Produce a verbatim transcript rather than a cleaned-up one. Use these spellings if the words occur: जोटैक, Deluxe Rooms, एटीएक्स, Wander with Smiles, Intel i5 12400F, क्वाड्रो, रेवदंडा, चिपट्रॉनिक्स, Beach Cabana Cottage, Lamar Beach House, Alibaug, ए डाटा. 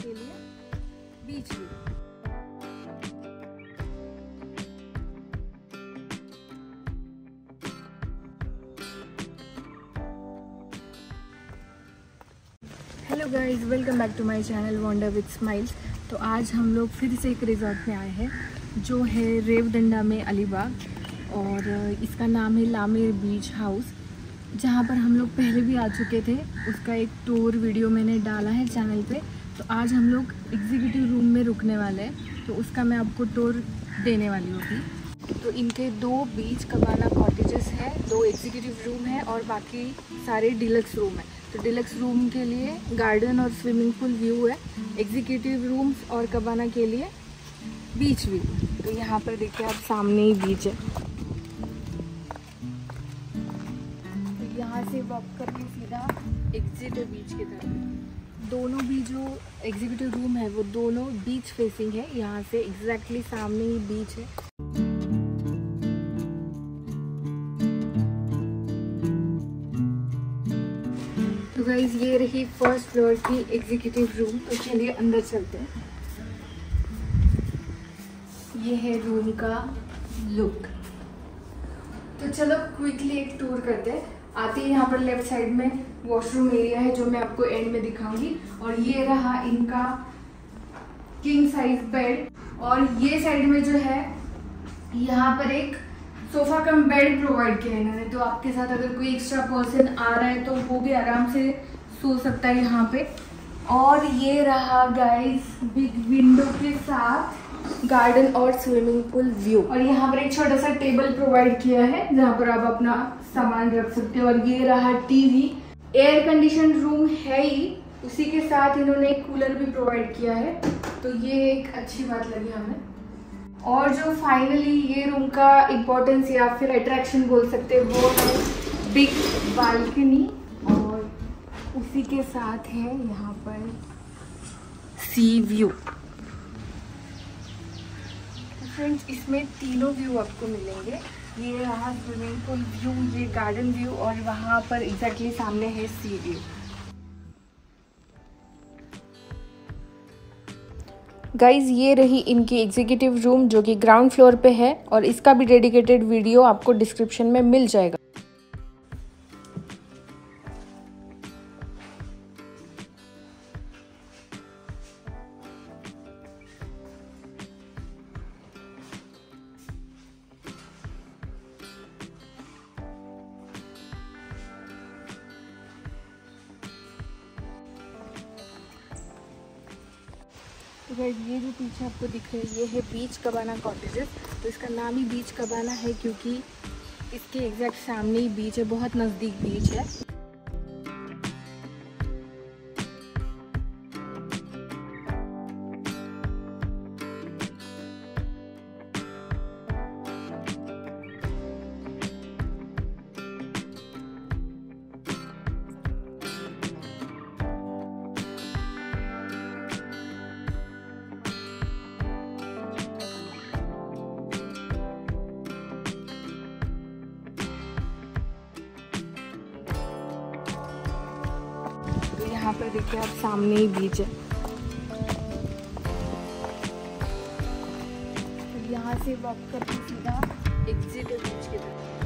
के लिए बीच लिया। Hello guys, welcome back to my channel. With smiles. तो आज हम लोग फिर से एक रिजॉर्ट में आए हैं जो है रेवदंडा में अलीबाग, और इसका नाम है लामेर बीच हाउस, जहां पर हम लोग पहले भी आ चुके थे। उसका एक टूर वीडियो मैंने डाला है चैनल पे। तो आज हम लोग एग्जीक्यूटिव रूम में रुकने वाले हैं, तो उसका मैं आपको टूर देने वाली होगी। तो इनके दो बीच कबाना कॉटेजेस हैं, दो एग्जीक्यूटिव रूम है और बाकी सारे डिलक्स रूम है। तो डिलक्स रूम के लिए गार्डन और स्विमिंग पूल व्यू है, एग्जीक्यूटिव रूम्स और कबाना के लिए बीच व्यू। तो यहाँ पर देखिए आप, सामने ही बीच है। तो यहाँ से वॉक करके सीधा एग्जिट है बीच की तरफ। दोनों भी जो एग्जीक्यूटिव रूम है वो दोनों बीच फेसिंग है, यहाँ से एग्जैक्टली सामने ही बीच है। तो गाइस, ये रही फर्स्ट फ्लोर की एग्जीक्यूटिव रूम। तो चलिए अंदर चलते हैं। ये है रूम का लुक। तो चलो क्विकली एक टूर करते हैं। आते ही यहाँ पर लेफ्ट साइड में वॉशरूम एरिया है, जो मैं आपको एंड में दिखाऊंगी। और ये रहा इनका किंग साइज बेड, और ये साइड में जो है यहाँ पर एक सोफ़ा कम बेड प्रोवाइड किया है इन्होंने। तो आपके साथ अगर कोई एक्स्ट्रा पर्सन आ रहा है तो वो भी आराम से सो सकता है यहाँ पे। और ये रहा गाइस बिग विंडो के साथ गार्डन और स्विमिंग पूल व्यू। और यहाँ पर एक छोटा सा टेबल प्रोवाइड किया है जहाँ पर आप अपना सामान रख सकते हो। और ये रहा टीवी। एयर कंडीशन रूम है ही, उसी के साथ इन्होंने एक कूलर भी प्रोवाइड किया है, तो ये एक अच्छी बात लगी हमें। और जो फाइनली ये रूम का इम्पोर्टेंस या फिर अट्रैक्शन बोल सकते हैं वो है बिग बालकनी, और उसी के साथ है यहाँ पर सी व्यू। फ्रेंड्स, इसमें तीनों व्यू आपको मिलेंगे। ये रहा स्विमिंग पूल व्यू, ये गार्डन व्यू, और वहाँ पर एग्जैक्टली सामने है सी व्यू। गाइज़, ये रही इनकी एग्जीक्यूटिव रूम जो कि ग्राउंड फ्लोर पे है, और इसका भी डेडिकेटेड वीडियो आपको डिस्क्रिप्शन में मिल जाएगा। तो गाइस, ये जो पीछे आपको दिख रही है ये है बीच कबाना कॉटेजेस। तो इसका नाम ही बीच कबाना है क्योंकि इसके एग्जैक्ट सामने ही बीच है, बहुत नज़दीक बीच है। यहाँ पर देखिए आप, सामने ही बीच है। तो यहाँ से वॉक करके सीधा एग्जिट है बीच की तरफ।